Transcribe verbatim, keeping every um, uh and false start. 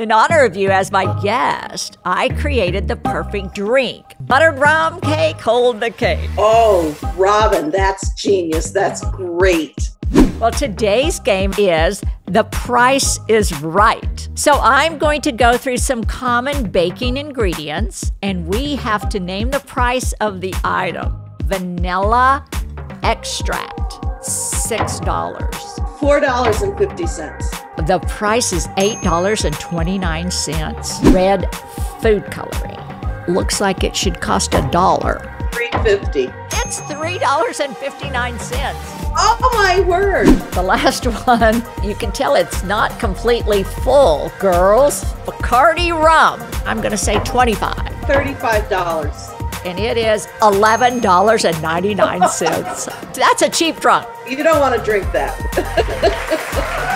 In honor of you as my guest, I created the perfect drink. Buttered rum cake, hold the cake. Oh, Robin, that's genius. That's great. Well, today's game is The Price is Right. So I'm going to go through some common baking ingredients, and we have to name the price of the item. Vanilla extract, six dollars. four dollars and fifty cents. The price is eight dollars and twenty-nine cents. Red food coloring. Looks like it should cost a dollar. three fifty. It's three dollars and fifty-nine cents. Oh my word. The last one, you can tell it's not completely full, girls. Bacardi rum. I'm gonna say twenty-five. thirty-five dollars. And it is eleven dollars and ninety-nine cents. That's a cheap drunk. You don't want to drink that.